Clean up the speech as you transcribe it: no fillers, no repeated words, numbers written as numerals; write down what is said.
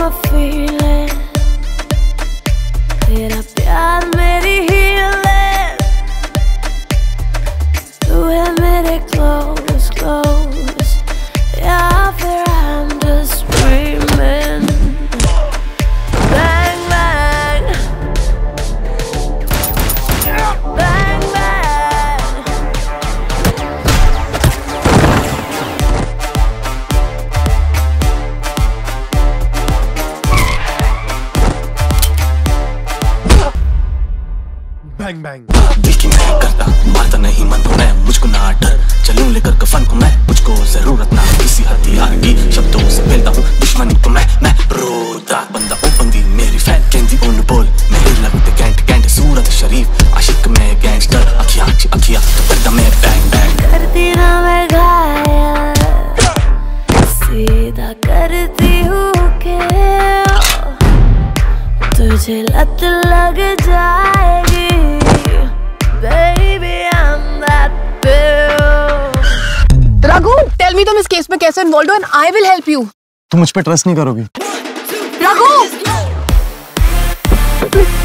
am I feeling? तेरा प्यार मेरी healing, तू है मेरे close close, yeah, there I'm just dreaming. Bang bang, bang bang, bang bang. देखी मैं करता मारता नहीं मन को मैं, मुझको ना डर चलूं लेकर कफन को मैं, मुझको जरूरत ना किसी हथियार की, शब्दों से फैलता हूँ दुश्मनी को मैं रोता बंदा ओ बंदी मेरी फैन कैंडी ओन बोल मेरी लगते कैंट कैंट सूरत शरीफ आशिक मैं गैंगस्टर अखिया अखिया करता मैं बैंग बैंग करती ना मैं घायल सीधा करती हूँ के तुझे लत लग जाएगी baby I'm that pill. Raghu, tell me तुम इस केस में कैसे involved हो and I will help you. तुम मुझ पे ट्रस्ट नहीं करोगी Raghu.